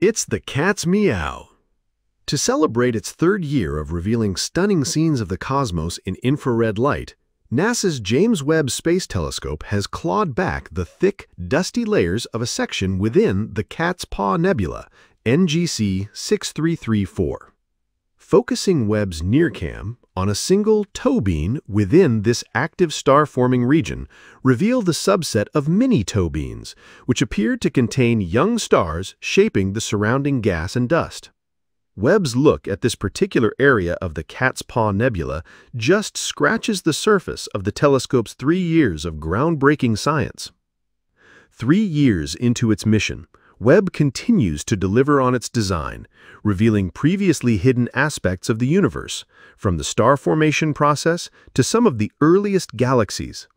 It's the cat's meow. To celebrate its third year of revealing stunning scenes of the cosmos in infrared light, NASA's James Webb Space Telescope has clawed back the thick, dusty layers of a section within the Cat's Paw Nebula, NGC 6334, focusing Webb's NIRCam on a single toe bean within this active star-forming region, revealed the subset of mini toe beans, which appeared to contain young stars shaping the surrounding gas and dust. Webb's look at this particular area of the Cat's Paw Nebula just scratches the surface of the telescope's 3 years of groundbreaking science. 3 years into its mission, Webb continues to deliver on its design, revealing previously hidden aspects of the universe, from the star formation process to some of the earliest galaxies.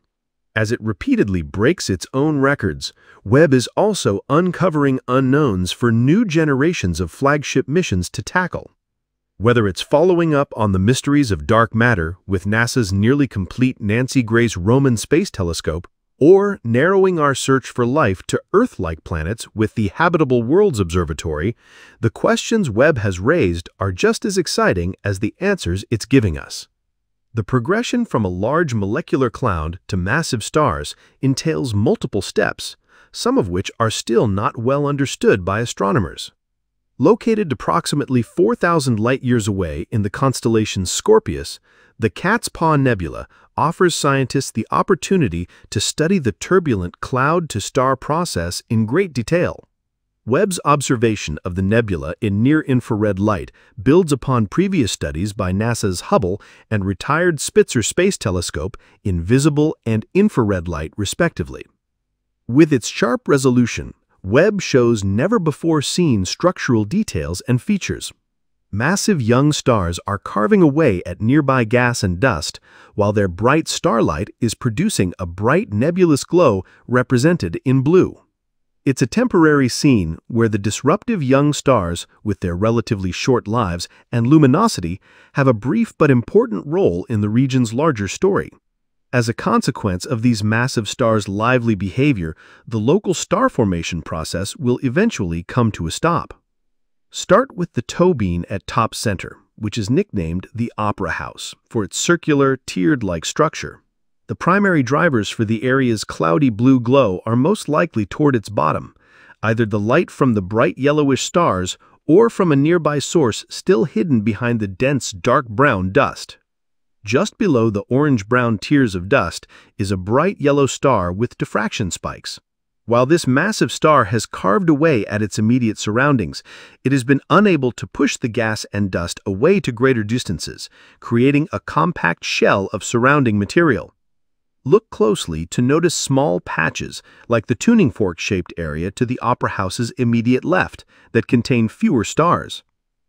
As it repeatedly breaks its own records, Webb is also uncovering unknowns for new generations of flagship missions to tackle. Whether it's following up on the mysteries of dark matter with NASA's nearly complete Nancy Grace Roman Space Telescope, or narrowing our search for life to Earth-like planets with the Habitable Worlds Observatory, the questions Webb has raised are just as exciting as the answers it's giving us. The progression from a large molecular cloud to massive stars entails multiple steps, some of which are still not well understood by astronomers. Located approximately 4,000 light-years away in the constellation Scorpius, the Cat's Paw Nebula offers scientists the opportunity to study the turbulent cloud-to-star process in great detail. Webb's observation of the nebula in near-infrared light builds upon previous studies by NASA's Hubble and retired Spitzer Space Telescope in visible and infrared light, respectively. With its sharp resolution, Webb shows never-before-seen structural details and features. Massive young stars are carving away at nearby gas and dust, while their bright starlight is producing a bright nebulous glow represented in blue. It's a temporary scene where the disruptive young stars, with their relatively short lives and luminosity, have a brief but important role in the region's larger story. As a consequence of these massive stars' lively behavior, the local star formation process will eventually come to a stop. Start with the toe bean at top center, which is nicknamed the Opera House, for its circular, tiered-like structure. The primary drivers for the area's cloudy blue glow are most likely toward its bottom, either the light from the bright yellowish stars or from a nearby source still hidden behind the dense dark brown dust. Just below the orange-brown tiers of dust is a bright yellow star with diffraction spikes. While this massive star has carved away at its immediate surroundings, it has been unable to push the gas and dust away to greater distances, creating a compact shell of surrounding material. Look closely to notice small patches, like the tuning fork-shaped area to the Opera House's immediate left, that contain fewer stars.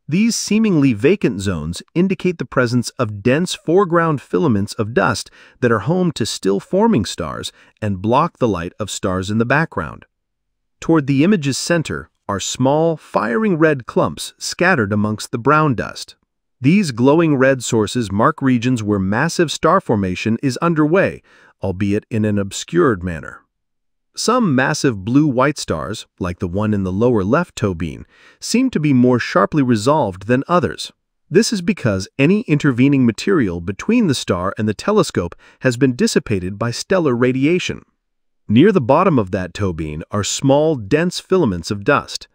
These seemingly vacant zones indicate the presence of dense foreground filaments of dust that are home to still-forming stars and block the light of stars in the background. Toward the image's center are small, firing red clumps scattered amongst the brown dust. These glowing red sources mark regions where massive star formation is underway, albeit in an obscured manner. Some massive blue-white stars, like the one in the lower left toe bean, seem to be more sharply resolved than others. This is because any intervening material between the star and the telescope has been dissipated by stellar radiation. Near the bottom of that toe bean are small, dense filaments of dust.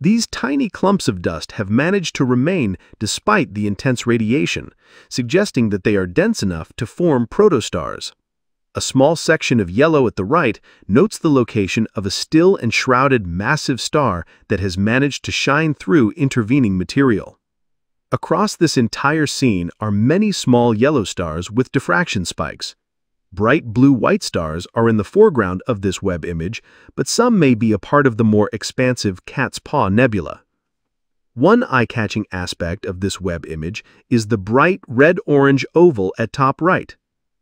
These tiny clumps of dust have managed to remain despite the intense radiation, suggesting that they are dense enough to form protostars. A small section of yellow at the right notes the location of a still and shrouded massive star that has managed to shine through intervening material. Across this entire scene are many small yellow stars with diffraction spikes. Bright blue-white stars are in the foreground of this Webb image, but some may be a part of the more expansive Cat's Paw Nebula. One eye-catching aspect of this Webb image is the bright red-orange oval at top right.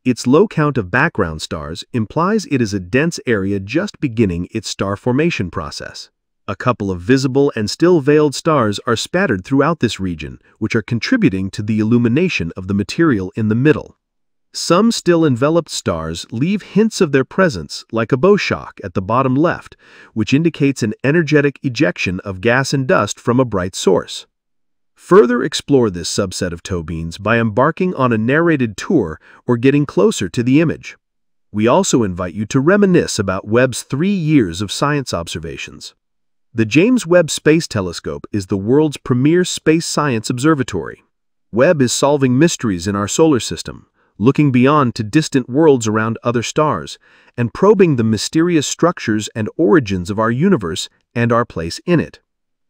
Its low count of background stars implies it is a dense area just beginning its star formation process. A couple of visible and still-veiled stars are spattered throughout this region, which are contributing to the illumination of the material in the middle. Some still enveloped stars leave hints of their presence, like a bow shock at the bottom left, which indicates an energetic ejection of gas and dust from a bright source. Further explore this subset of towbeans by embarking on a narrated tour or getting closer to the image. We also invite you to reminisce about Webb's 3 years of science observations. The James Webb Space Telescope is the world's premier space science observatory. Webb is solving mysteries in our solar system, looking beyond to distant worlds around other stars, and probing the mysterious structures and origins of our universe and our place in it.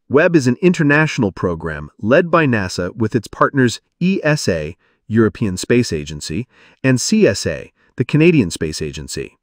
Webb is an international program led by NASA with its partners ESA, European Space Agency, and CSA, the Canadian Space Agency.